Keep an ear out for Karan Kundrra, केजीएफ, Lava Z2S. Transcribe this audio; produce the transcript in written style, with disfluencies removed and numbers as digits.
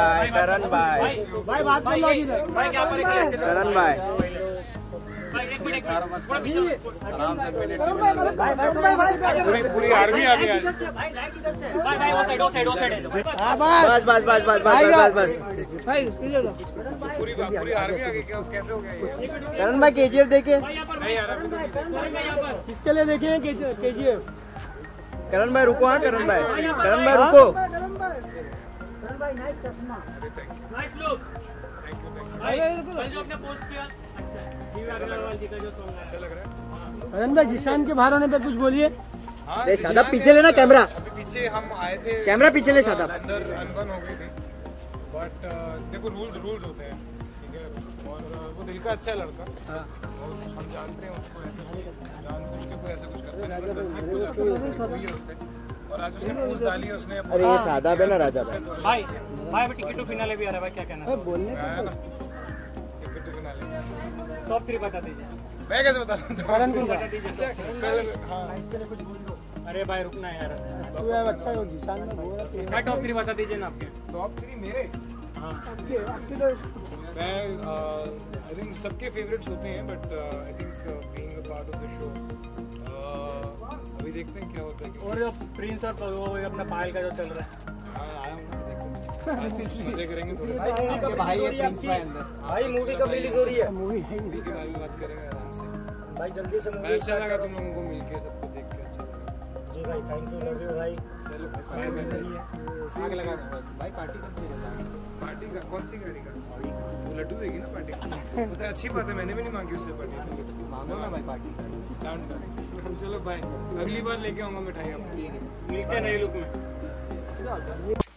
भाई, करण भाई, बात बोलो करण भाई, पूरी आर्मी आ गई। बस बस बस बस बस बस पूरी आर्मी आ गई। कैसे हो गया करण भाई? केजीएफ देखे किसके लिए देखे? केजीएफ। करण भाई रुको, हाँ करण भाई, करण भाई रुको। करण भाई नाइस चश्मा, नाइस लुक, थैंक यू भाई। जो आपने पोस्ट किया अच्छा है, अग्रवाल जी का जो सॉन्ग है अच्छा लग रहा है। करण भाई जिशान के बाहर होने पे कुछ बोलिए। हां शादाब पीछे लेना कैमरा, पीछे हम आए थे, कैमरा पीछे ले शादाब। अंदर अनबन हो गई थी, बट देखो रूल्स होते हैं ठीक है। और वो दिल का अच्छा लड़का, हां हम जानते हैं उसको, ऐसे कुछ करते हैं। और आज उसने पोस्ट डाली, उसने अरे ये सादा है ना राजा भाई। भाई अभी टिकट टू फिनाले भी आ रहा है भाई, क्या कहना है बोलने का? टिकट टू फिनाले टॉप 3 बता दीजिए। मैं कैसे बता दूं? करण को बता दीजिए पहले। हां इसके लिए कुछ बोल दो। अरे भाई रुकना यार, तू यार अच्छा हो जिशान में बोल रहा है। मैं टॉप 3 बता दीजिए ना आपके। टॉप 3 मेरे? हां आपके तो मैं आई थिंक सबके फेवरेट्स होते हैं, but I think being a part of the show अभी देखते हैं क्या होता है। और जो प्रिंस और वो अपना पायल का जो चल रहा है, आया देखते करेंगे थोड़ा। भाई ये प्रिंस भाई अंदर, भाई मूवी कब रिलीज हो रही है? मूवी है मूवी के बारे में बात करेंगे आराम से भाई, जल्दी से मूवी। अच्छा लगा तुम लोगों को मिलके, सबको देख के अच्छा लगा जी भाई, थैंक यू। लव यू भाई। चलो आग लगा भाई, पार्टी करते हैं। पार्टी का कौन सी गाड़ी का? वो लड्डू देगी ना पार्टी का, वो तो अच्छी बात है। मैंने भी नहीं मांगी उससे पार्टी, मांगो ना भाई पार्टी का। चलो भाई अगली बार लेके आऊंगा मिठाई, मिलते हैं नए लुक में।